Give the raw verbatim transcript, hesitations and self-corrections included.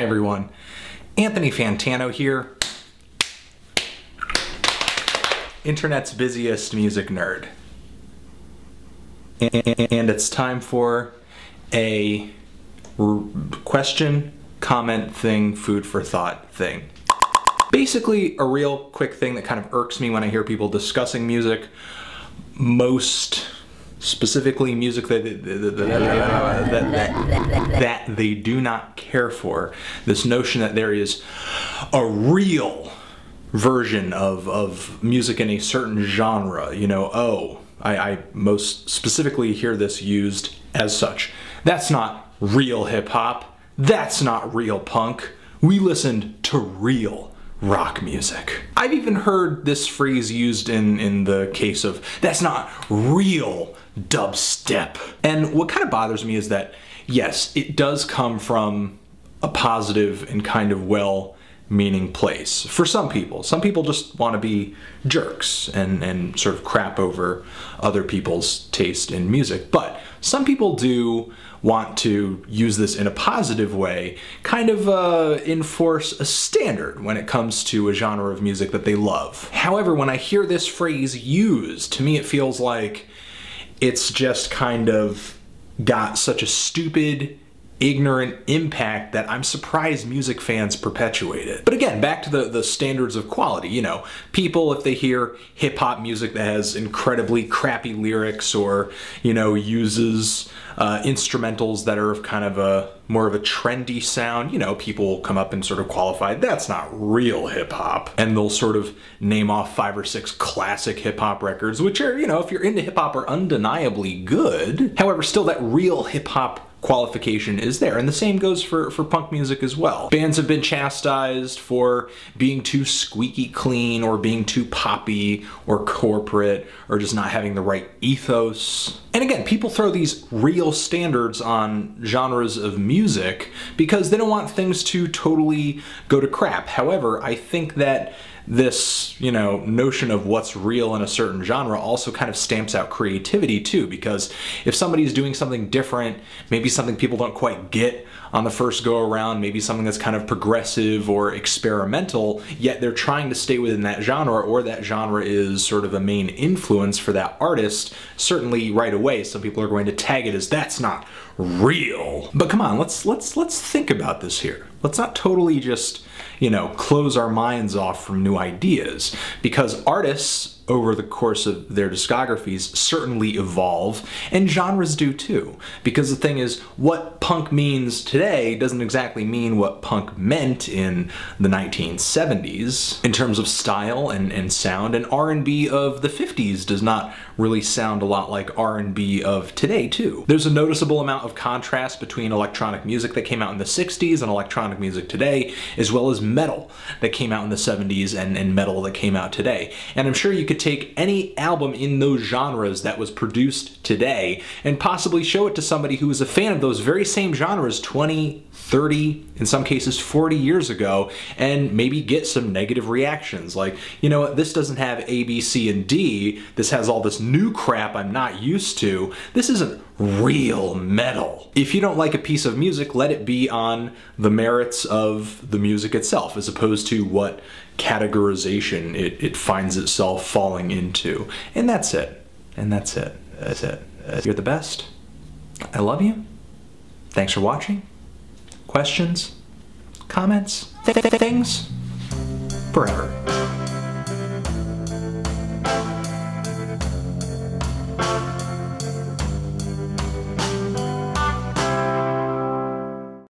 Hi everyone, Anthony Fantano here, internet's busiest music nerd, and it's time for a question, comment thing, food for thought thing. Basically a real quick thing that kind of irks me when I hear people discussing music, most specifically music that, that, that, that they do not care for. This notion that there is a real version of, of music in a certain genre, you know, oh, I, I most specifically hear this used as such. That's not real hip hop. That's not real punk. We listened to real rock music. I've even heard this phrase used in, in the case of, that's not real dubstep. And what kind of bothers me is that, yes, it does come from a positive and kind of well-meaning place for some people. Some people just want to be jerks and, and sort of crap over other people's taste in music. But some people do want to use this in a positive way, kind of uh, enforce a standard when it comes to a genre of music that they love. However, when I hear this phrase used, to me it feels like it's just kind of got such a stupid, ignorant impact that I'm surprised music fans perpetuate it. But again, back to the, the standards of quality, you know, people, if they hear hip hop music that has incredibly crappy lyrics or, you know, uses uh, instrumentals that are of kind of a more of a trendy sound, you know, people come up and sort of qualify, that's not real hip hop. And they'll sort of name off five or six classic hip hop records, which are, you know, if you're into hip hop, are undeniably good. However, still that real hip hop qualification is there, and the same goes for, for punk music as well. Bands have been chastised for being too squeaky clean or being too poppy or corporate or just not having the right ethos. And again, people throw these real standards on genres of music because they don't want things to totally go to crap. However, I think that this, you know, notion of what's real in a certain genre also kind of stamps out creativity too, because if somebody's doing something different, maybe something people don't quite get on the first go around, maybe something that's kind of progressive or experimental, yet they're trying to stay within that genre, or that genre is sort of a main influence for that artist, certainly right away some people are going to tag it as that's not real. But come on, let's let's let's think about this here. Let's not totally just, you know, close our minds off from new ideas, because artists over the course of their discographies certainly evolve, and genres do too. Because the thing is, what punk means today doesn't exactly mean what punk meant in the nineteen seventies in terms of style and, and sound, and R and B of the fifties does not really sound a lot like R and B of today too. There's a noticeable amount of contrast between electronic music that came out in the sixties and electronic music today, as well as metal that came out in the seventies and, and metal that came out today. And I'm sure you could take any album in those genres that was produced today and possibly show it to somebody who was a fan of those very same genres twenty, thirty, in some cases forty years ago, and maybe get some negative reactions like, you know what, this doesn't have A, B, C, and D, this has all this new crap I'm not used to, this isn't real metal. If you don't like a piece of music, let it be on the merits of the music itself, as opposed to what categorization it, it finds itself falling into. And that's it. And that's it. That's it. That's it. You're the best. I love you. Thanks for watching. Questions? Comments? Th th things? Forever.